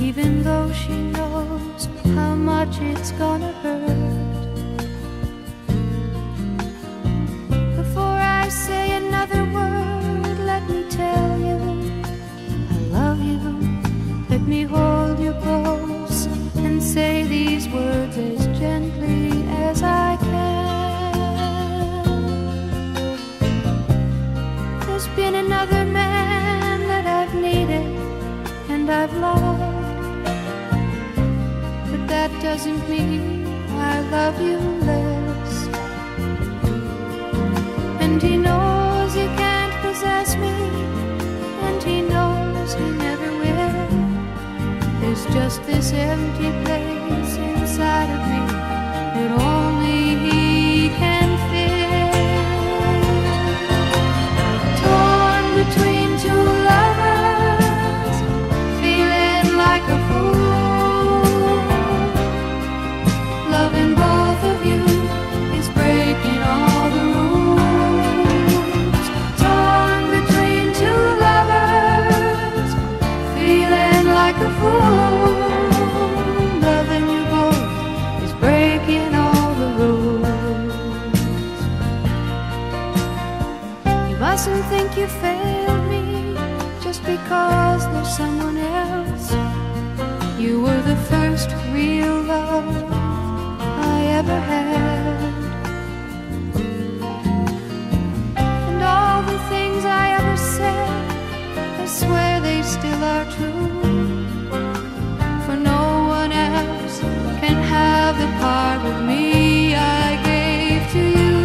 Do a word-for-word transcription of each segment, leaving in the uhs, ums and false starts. even though she knows how much it's gonna hurt. Before I say another word, let me tell you I love you. Let me hold you close and say these words as gently as I can. There's been another man that I've needed and I've loved, that doesn't mean I love you less. And he knows he can't possess me, and he knows he never will. There's just this empty place inside of me that only he can fill. Torn between two lovers, feeling like a fool, loving both of you is breaking all the rules. Torn between two lovers, feeling like a fool, loving you both is breaking all the rules. You mustn't think you failed me just because there's someone else. You were the first real love ever had, and all the things I ever said, I swear they still are true, for no one else can have the part of me I gave to you.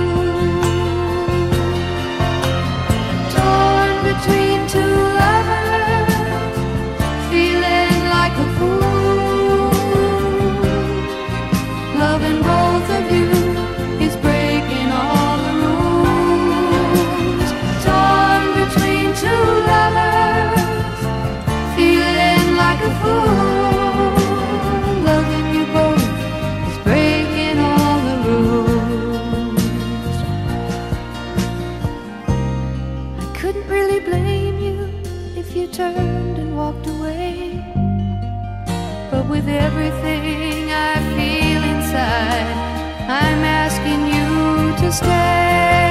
Torn between two lovers, feeling like a fool, loving both of you is breaking all the rules. Torn between two lovers, feeling like a fool, loving you both is breaking all the rules. I couldn't really blame you if you turned and walked away, but with everything I feel I'm asking you to stay.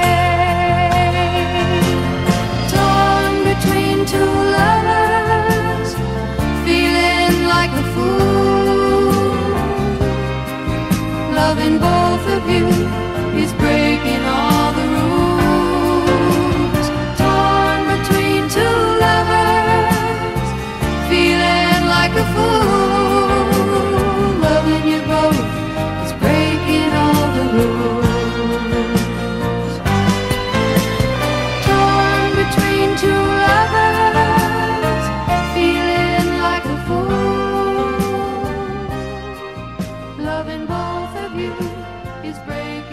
Torn between two lovers, feeling like a fool, loving both of you is breaking all the rules. Torn between two lovers, feeling like a fool, loving you both, two lovers, feeling like a fool, loving both of you is brave.